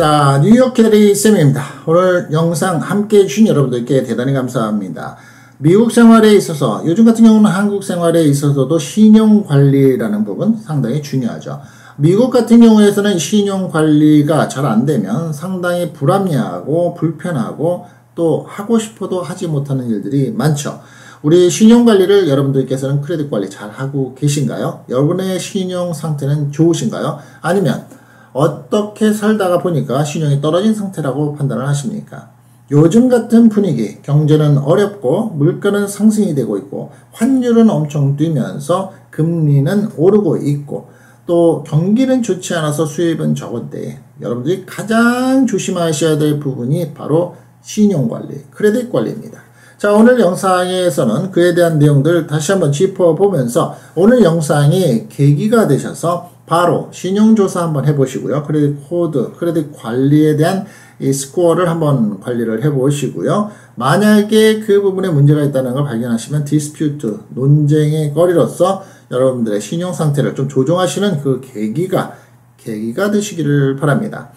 반갑습니다. 뉴욕키다리쌤입니다. 오늘 영상 함께 해주신 여러분들께 대단히 감사합니다. 미국 생활에 있어서, 요즘 같은 경우는 한국 생활에 있어서도 신용관리라는 부분 상당히 중요하죠. 미국 같은 경우에서는 신용관리가 잘 안되면 상당히 불합리하고 불편하고 또 하고 싶어도 하지 못하는 일들이 많죠. 우리 신용관리를 여러분들께서는 크레딧관리 잘 하고 계신가요? 여러분의 신용상태는 좋으신가요? 아니면 어떻게 살다가 보니까 신용이 떨어진 상태라고 판단을 하십니까? 요즘 같은 분위기, 경제는 어렵고 물가는 상승이 되고 있고 환율은 엄청 뛰면서 금리는 오르고 있고 또 경기는 좋지 않아서 수입은 적은데 여러분들이 가장 조심하셔야 될 부분이 바로 신용관리, 크레딧관리입니다. 자, 오늘 영상에서는 그에 대한 내용들 다시 한번 짚어보면서 오늘 영상이 계기가 되셔서 바로 신용조사 한번 해보시고요. 크레딧 코드, 크레딧 관리에 대한 이 스코어를 한번 관리를 해보시고요. 만약에 그 부분에 문제가 있다는 걸 발견하시면 디스퓨트, 논쟁의 거리로서 여러분들의 신용상태를 좀 조정하시는 그 계기가 되시기를 바랍니다.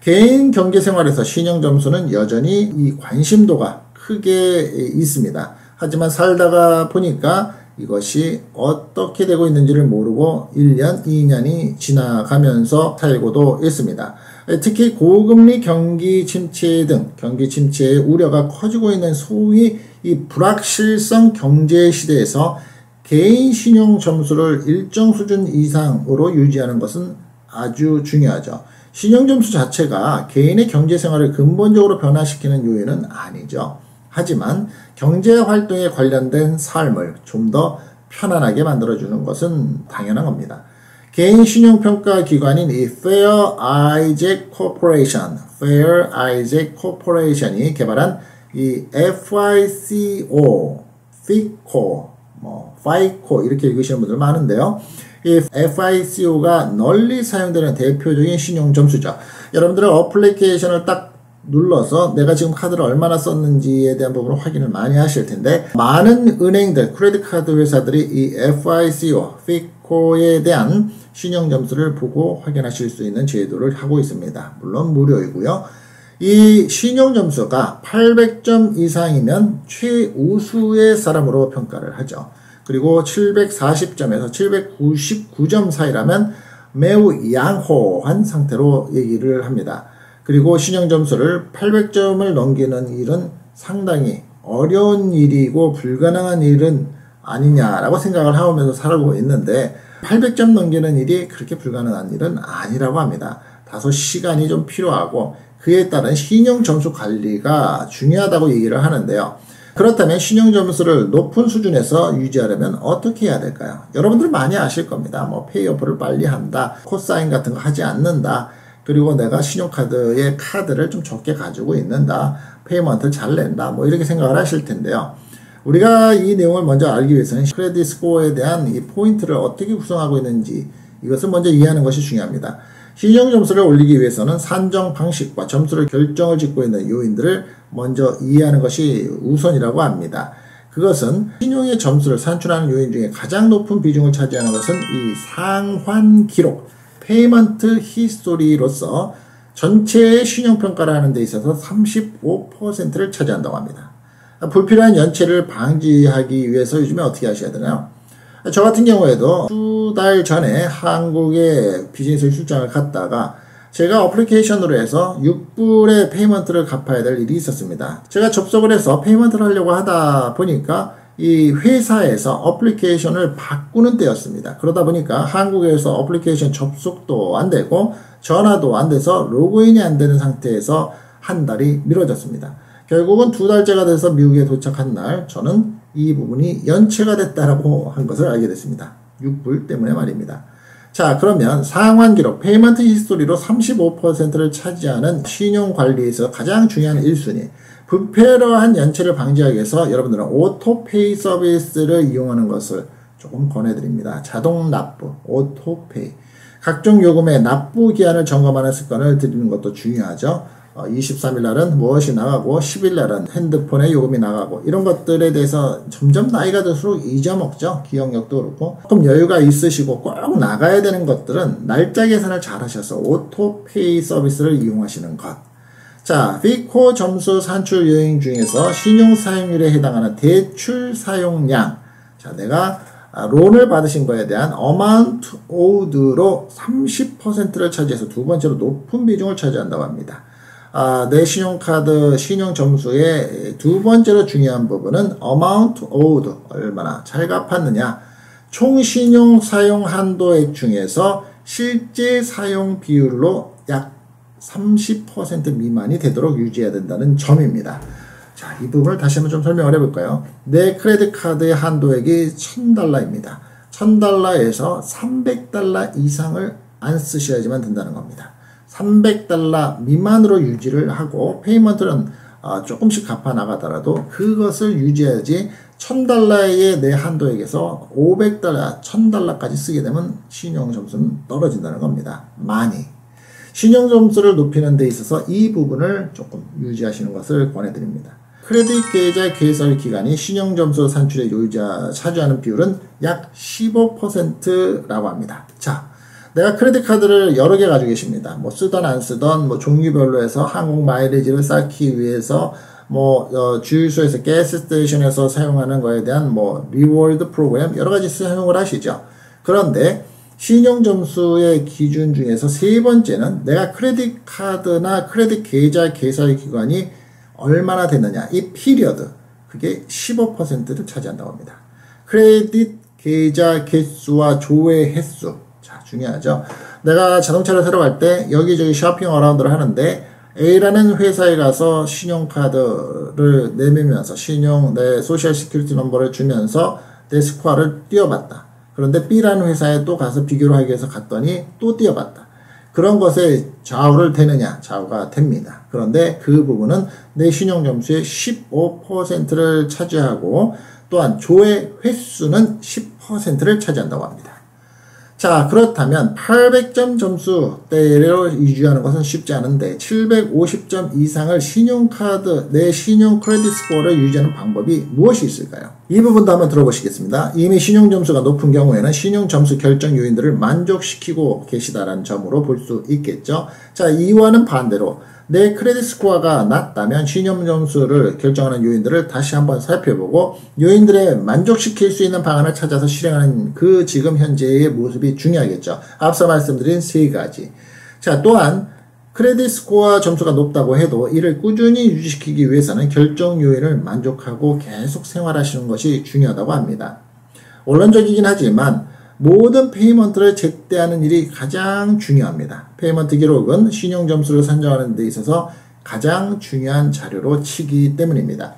개인 경제생활에서 신용점수는 여전히 이 관심도가 크게 있습니다. 하지만 살다가 보니까 이것이 어떻게 되고 있는지를 모르고 1년, 2년이 지나가면서 살고도 있습니다. 특히 고금리 경기 침체 등 경기 침체의 우려가 커지고 있는 소위 이 불확실성 경제 시대에서 개인 신용 점수를 일정 수준 이상으로 유지하는 것은 아주 중요하죠. 신용 점수 자체가 개인의 경제 생활을 근본적으로 변화시키는 요인은 아니죠. 하지만 경제활동에 관련된 삶을 좀 더 편안하게 만들어주는 것은 당연한 겁니다. 개인 신용평가 기관인 이 Fair Isaac Corporation, Fair Isaac Corporation이 개발한 이 FICO, FICO 이렇게 읽으시는 분들 많은데요. 이 FICO가 널리 사용되는 대표적인 신용점수죠. 여러분들의 어플리케이션을 딱 눌러서 내가 지금 카드를 얼마나 썼는지에 대한 부분을 확인을 많이 하실 텐데 많은 은행들, 크레딧카드 회사들이 이 FICO에 대한 신용점수를 보고 확인하실 수 있는 제도를 하고 있습니다. 물론 무료이고요. 이 신용점수가 800점 이상이면 최우수의 사람으로 평가를 하죠. 그리고 740점에서 799점 사이라면 매우 양호한 상태로 얘기를 합니다. 그리고 신용점수를 800점을 넘기는 일은 상당히 어려운 일이고 불가능한 일은 아니냐라고 생각을 하면서 살고 있는데 800점 넘기는 일이 그렇게 불가능한 일은 아니라고 합니다. 다소 시간이 좀 필요하고 그에 따른 신용점수 관리가 중요하다고 얘기를 하는데요. 그렇다면 신용점수를 높은 수준에서 유지하려면 어떻게 해야 될까요? 여러분들 많이 아실 겁니다. 페이오프를 빨리 한다, 코사인 같은 거 하지 않는다, 그리고 내가 신용카드의 카드를 좀 적게 가지고 있는다, 페이먼트를 잘 낸다, 이렇게 생각을 하실 텐데요. 우리가 이 내용을 먼저 알기 위해서는 크레딧 스코어에 대한 이 포인트를 어떻게 구성하고 있는지 이것을 먼저 이해하는 것이 중요합니다. 신용점수를 올리기 위해서는 산정 방식과 점수를 결정을 짓고 있는 요인들을 먼저 이해하는 것이 우선이라고 합니다. 그것은 신용의 점수를 산출하는 요인 중에 가장 높은 비중을 차지하는 것은 이 상환 기록, 페이먼트 히스토리로서 전체의 신용평가를 하는 데 있어서 35%를 차지한다고 합니다. 불필요한 연체를 방지하기 위해서 요즘에 어떻게 하셔야 되나요? 저 같은 경우에도 두 달 전에 한국에 비즈니스 출장을 갔다가 제가 어플리케이션으로 해서 6불의 페이먼트를 갚아야 될 일이 있었습니다. 제가 접속을 해서 페이먼트를 하려고 하다 보니까 이 회사에서 어플리케이션을 바꾸는 때였습니다. 그러다 보니까 한국에서 어플리케이션 접속도 안 되고 전화도 안 돼서 로그인이 안 되는 상태에서 한 달이 미뤄졌습니다. 결국은 두 달째가 돼서 미국에 도착한 날 저는 이 부분이 연체가 됐다라고 한 것을 알게 됐습니다. 6불 때문에 말입니다. 자, 그러면 상환기록, 페이먼트 히스토리로 35%를 차지하는 신용관리에서 가장 중요한 1순위, 불필요한 연체를 방지하기 위해서 여러분들은 오토페이 서비스를 이용하는 것을 조금 권해드립니다. 자동 납부, 오토페이, 각종 요금의 납부 기한을 점검하는 습관을 들이는 것도 중요하죠. 23일날은 무엇이 나가고 10일날은 핸드폰의 요금이 나가고 이런 것들에 대해서 점점 나이가 들수록 잊어먹죠. 기억력도 그렇고 조금 여유가 있으시고 꼭 나가야 되는 것들은 날짜 계산을 잘 하셔서 오토페이 서비스를 이용하시는 것. 자, FICO 점수 산출 요인 중에서 신용사용률에 해당하는 대출 사용량, 자 내가 론을 받으신 거에 대한 amount owed로 30%를 차지해서 두 번째로 높은 비중을 차지한다고 합니다. 내 신용카드 신용점수의 두 번째로 중요한 부분은 amount owed, 얼마나 잘 갚았느냐. 총 신용 사용 한도액 중에서 실제 사용 비율로 약 30% 미만이 되도록 유지해야 된다는 점입니다. 자, 이 부분을 다시 한번 좀 설명을 해볼까요? 내 크레딧 카드의 한도액이 1000달러입니다. 1000달러에서 300달러 이상을 안 쓰셔야지만 된다는 겁니다. 300달러 미만으로 유지를 하고 페이먼트는 조금씩 갚아 나가더라도 그것을 유지해야지 1000달러의 내 한도액에서 500달러, 1000달러까지 쓰게 되면 신용점수는 떨어진다는 겁니다. 많이. 신용점수를 높이는 데 있어서 이 부분을 조금 유지하시는 것을 권해드립니다. 크레딧 계좌 개설 기간이 신용점수 산출에 차지하는 비율은 약 15%라고 합니다. 자, 내가 크레딧 카드를 여러 개 가지고 계십니다. 뭐 쓰던 안 쓰던 뭐 종류별로 해서 항공 마일리지를 쌓기 위해서 뭐 주유소에서 가스 스테이션에서 사용하는 거에 대한 뭐 리워드 프로그램 여러 가지 사용을 하시죠. 그런데 신용점수의 기준 중에서 세 번째는 내가 크레딧 카드나 크레딧 계좌 개설 기간이 얼마나 됐느냐, 이 피리어드, 그게 15%를 차지한다고 합니다. 크레딧 계좌 개수와 조회 횟수, 자 중요하죠. 내가 자동차를 사러 갈 때 여기저기 쇼핑 어라운드를 하는데 A라는 회사에 가서 신용카드를 내밀면서 내 소셜 시큐리티 넘버를 주면서 내 스코어를 띄워봤다. 그런데 B라는 회사에 또 가서 비교를 하기 위해서 갔더니 또 띄어봤다. 그런 것에 좌우를 되느냐? 좌우가 됩니다. 그런데 그 부분은 내 신용점수의 15%를 차지하고 또한 조회 횟수는 10%를 차지한다고 합니다. 자, 그렇다면 800점 점수대로 유지하는 것은 쉽지 않은데 750점 이상을 신용카드, 내 신용 크레딧 스코어를 유지하는 방법이 무엇이 있을까요? 이 부분도 한번 들어보시겠습니다. 이미 신용점수가 높은 경우에는 신용점수 결정 요인들을 만족시키고 계시다라는 점으로 볼 수 있겠죠. 자, 이와는 반대로 내 크레딧 스코어가 낮다면 신용점수를 결정하는 요인들을 다시 한번 살펴보고 요인들에 만족시킬 수 있는 방안을 찾아서 실행하는 그 지금 현재의 모습이 중요하겠죠. 앞서 말씀드린 세 가지. 자, 또한 크레딧 스코어 점수가 높다고 해도 이를 꾸준히 유지시키기 위해서는 결정 요인을 만족하고 계속 생활하시는 것이 중요하다고 합니다. 원론적이긴 하지만 모든 페이먼트를 제때하는 일이 가장 중요합니다. 페이먼트 기록은 신용점수를 산정하는 데 있어서 가장 중요한 자료로 치기 때문입니다.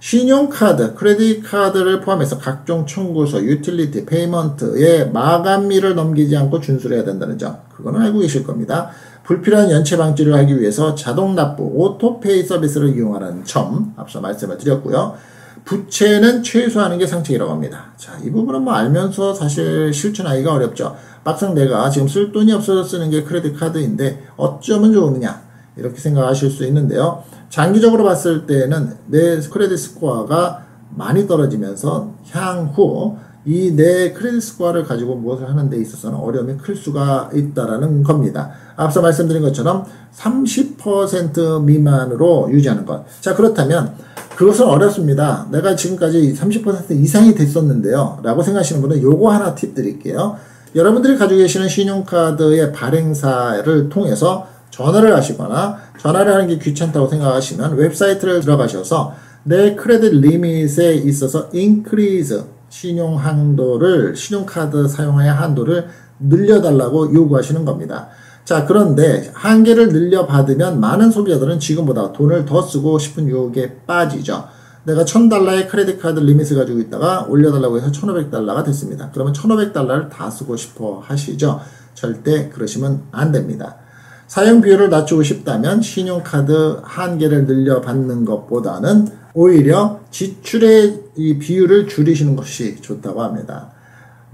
신용카드, 크레딧 카드를 포함해서 각종 청구서, 유틸리티, 페이먼트의 마감일을 넘기지 않고 준수해야 된다는 점, 그거는 알고 계실 겁니다. 불필요한 연체 방지를 하기 위해서 자동 납부, 오토페이 서비스를 이용하는 점, 앞서 말씀을 드렸고요. 부채는 최소화하는 게 상책이라고 합니다. 자, 이 부분은 뭐 알면서 사실 실천하기가 어렵죠. 막상 내가 지금 쓸 돈이 없어서 쓰는 게 크레딧 카드인데 어쩌면 좋으냐 이렇게 생각하실 수 있는데요. 장기적으로 봤을 때는 내 크레딧 스코어가 많이 떨어지면서 향후 이 내 크레딧 스코어를 가지고 무엇을 하는 데 있어서는 어려움이 클 수가 있다라는 겁니다. 앞서 말씀드린 것처럼 30% 미만으로 유지하는 것. 자, 그렇다면 그것은 어렵습니다. 내가 지금까지 30% 이상이 됐었는데요 라고 생각하시는 분은 요거 하나 팁 드릴게요. 여러분들이 가지고 계시는 신용카드의 발행사를 통해서 전화를 하시거나 전화를 하는 게 귀찮다고 생각하시면 웹사이트를 들어가셔서 내 크레딧 리밋에 있어서 increase 신용카드 사용의 한도를 늘려달라고 요구하시는 겁니다. 자, 그런데 한계를 늘려받으면 많은 소비자들은 지금보다 돈을 더 쓰고 싶은 유혹에 빠지죠. 내가 1000달러의 크레딧 카드 리밋을 가지고 있다가 올려달라고 해서 1500달러가 됐습니다. 그러면 1500달러를 다 쓰고 싶어 하시죠. 절대 그러시면 안 됩니다. 사용 비율을 낮추고 싶다면 신용카드 한계를 늘려받는 것보다는 오히려 지출의 이 비율을 줄이시는 것이 좋다고 합니다.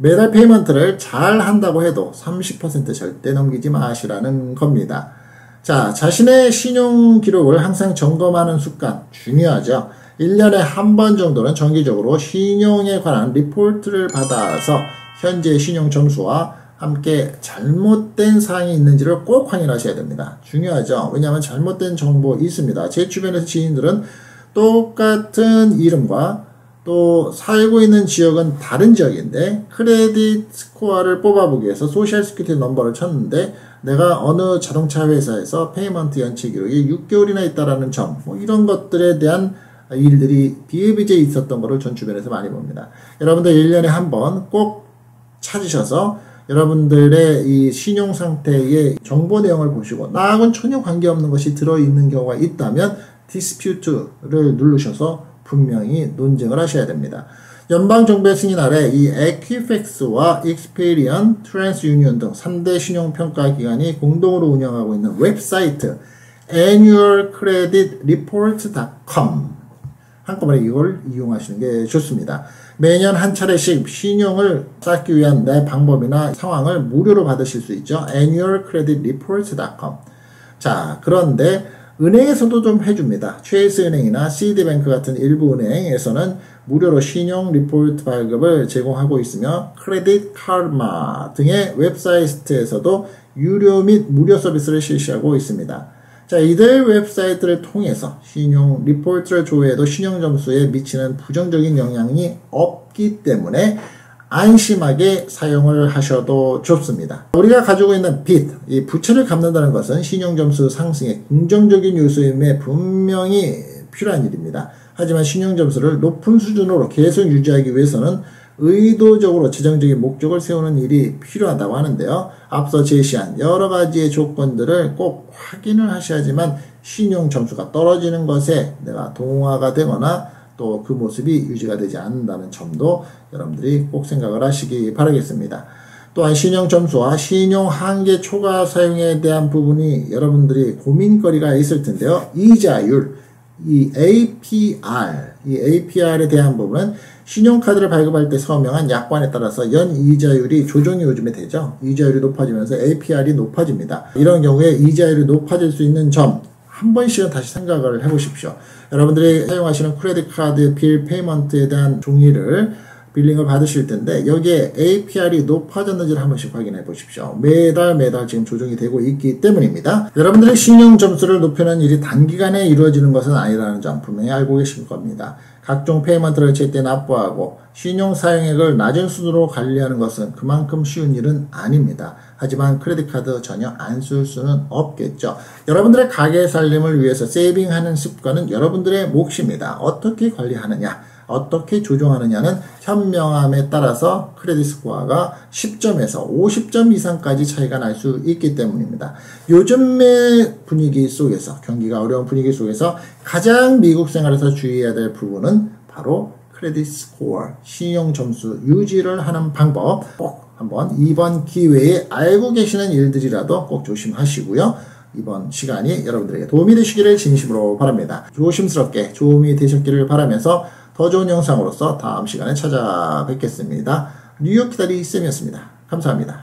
매달 페이먼트를 잘 한다고 해도 30% 절대 넘기지 마시라는 겁니다. 자, 자신의 신용기록을 항상 점검하는 습관 중요하죠. 1년에 한 번 정도는 정기적으로 신용에 관한 리포트를 받아서 현재의 신용 점수와 함께 잘못된 사항이 있는지를 꼭 확인하셔야 됩니다. 중요하죠. 왜냐하면 잘못된 정보 있습니다. 제 주변에서 지인들은 똑같은 이름과 또 살고 있는 지역은 다른 지역인데 크레딧 스코어를 뽑아보기 위해서 소셜 시큐리티 넘버를 쳤는데 내가 어느 자동차 회사에서 페이먼트 연체 기록이 6개월이나 있다라는 점, 뭐 이런 것들에 대한 일들이 비일비재에 있었던 거를 전 주변에서 많이 봅니다. 여러분들 1년에 한 번 꼭 찾으셔서 여러분들의 이 신용 상태의 정보 내용을 보시고 나하고는 전혀 관계없는 것이 들어있는 경우가 있다면 디스퓨트를 누르셔서 분명히 논증을 하셔야 됩니다. 연방정부의 승인 아래 이 에퀴팩스와 익스피리언, 트랜스유니언 등 3대 신용평가기관이 공동으로 운영하고 있는 웹사이트 annualcreditreports.com 한꺼번에 이걸 이용하시는 게 좋습니다. 매년 한 차례씩 신용을 쌓기 위한 내 방법이나 상황을 무료로 받으실 수 있죠. annualcreditreports.com. 자, 그런데 은행에서도 좀 해줍니다. Chase 은행이나 시디뱅크 같은 일부 은행에서는 무료로 신용 리포트 발급을 제공하고 있으며 크레딧 카마 등의 웹사이트에서도 유료 및 무료 서비스를 실시하고 있습니다. 자, 이들 웹사이트를 통해서 신용 리포트를 조회해도 신용 점수에 미치는 부정적인 영향이 없기 때문에 안심하게 사용을 하셔도 좋습니다. 우리가 가지고 있는 빚, 이 부채를 갚는다는 것은 신용점수 상승의 긍정적인 요소임에 분명히 필요한 일입니다. 하지만 신용점수를 높은 수준으로 계속 유지하기 위해서는 의도적으로 재정적인 목적을 세우는 일이 필요하다고 하는데요. 앞서 제시한 여러 가지의 조건들을 꼭 확인을 하셔야지만 신용점수가 떨어지는 것에 내가 동화가 되거나 또 그 모습이 유지가 되지 않는다는 점도 여러분들이 꼭 생각을 하시기 바라겠습니다. 또한 신용점수와 신용한계 초과 사용에 대한 부분이 여러분들이 고민거리가 있을 텐데요. 이자율, 이 APR에 대한 부분은 신용카드를 발급할 때 서명한 약관에 따라서 연 이자율이 조정이 요즘에 되죠. 이자율이 높아지면서 APR이 높아집니다. 이런 경우에 이자율이 높아질 수 있는 점, 한 번씩은 다시 생각을 해보십시오. 여러분들이 사용하시는 크레딧 카드 빌 페이먼트에 대한 종이를 빌링을 받으실 텐데 여기에 APR이 높아졌는지를 한 번씩 확인해 보십시오. 매달 지금 조정이 되고 있기 때문입니다. 여러분들의 신용점수를 높이는 일이 단기간에 이루어지는 것은 아니라는 점 분명히 알고 계실 겁니다. 각종 페이먼트를 제때 납부하고 신용사용액을 낮은 수준으로 관리하는 것은 그만큼 쉬운 일은 아닙니다. 하지만 크레딧카드 전혀 안 쓸 수는 없겠죠. 여러분들의 가게 살림을 위해서 세이빙하는 습관은 여러분들의 몫입니다. 어떻게 관리하느냐, 어떻게 조정하느냐는 현명함에 따라서 크레딧 스코어가 10점에서 50점 이상까지 차이가 날 수 있기 때문입니다. 요즘의 분위기 속에서, 경기가 어려운 분위기 속에서 가장 미국 생활에서 주의해야 될 부분은 바로 크레딧 스코어, 신용 점수 유지를 하는 방법. 꼭 한번 이번 기회에 알고 계시는 일들이라도 꼭 조심하시고요. 이번 시간이 여러분들에게 도움이 되시기를 진심으로 바랍니다. 조심스럽게 도움이 되셨기를 바라면서 더 좋은 영상으로서 다음 시간에 찾아뵙겠습니다. 뉴욕키다리쌤이었습니다. 감사합니다.